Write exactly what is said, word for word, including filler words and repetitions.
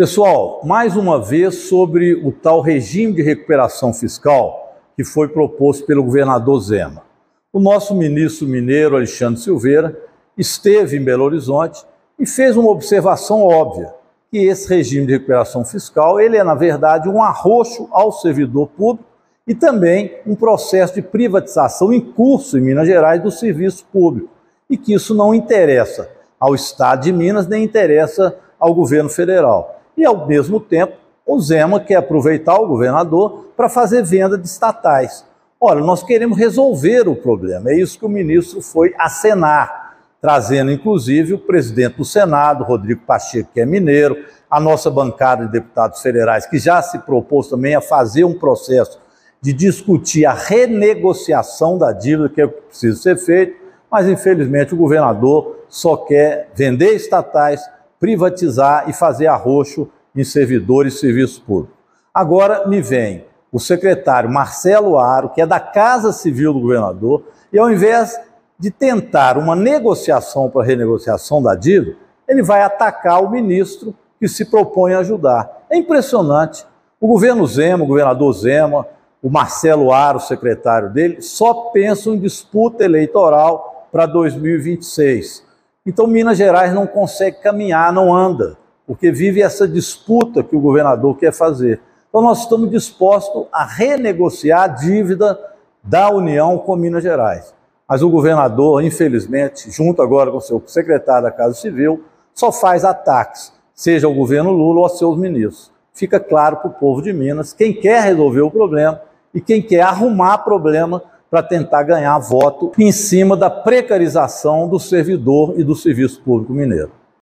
Pessoal, mais uma vez sobre o tal regime de recuperação fiscal que foi proposto pelo governador Zema. O nosso ministro mineiro, Alexandre Silveira, esteve em Belo Horizonte e fez uma observação óbvia, que esse regime de recuperação fiscal ele é, na verdade, um arroxo ao servidor público e também um processo de privatização em curso em Minas Gerais do serviço público, e que isso não interessa ao Estado de Minas, nem interessa ao governo federal. E, ao mesmo tempo, o Zema quer aproveitar o governador para fazer venda de estatais. Olha, nós queremos resolver o problema. É isso que o ministro foi acenar, trazendo, inclusive, o presidente do Senado, Rodrigo Pacheco, que é mineiro, a nossa bancada de deputados federais, que já se propôs também a fazer um processo de discutir a renegociação da dívida, que é o que precisa ser feito, mas, infelizmente, o governador só quer vender estatais, privatizar e fazer arroxo em servidores e serviço público. Agora me vem o secretário Marcelo Aro, que é da Casa Civil do governador, e ao invés de tentar uma negociação para renegociação da dívida, ele vai atacar o ministro que se propõe a ajudar. É impressionante. O governo Zema, o governador Zema, o Marcelo Aro, o secretário dele, só pensam em disputa eleitoral para dois mil e vinte e seis. Então, Minas Gerais não consegue caminhar, não anda, porque vive essa disputa que o governador quer fazer. Então, nós estamos dispostos a renegociar a dívida da União com Minas Gerais. Mas o governador, infelizmente, junto agora com o seu secretário da Casa Civil, só faz ataques, seja ao governo Lula ou aos seus ministros. Fica claro para o povo de Minas, quem quer resolver o problema e quem quer arrumar problema para tentar ganhar voto em cima da precarização do servidor e do serviço público mineiro.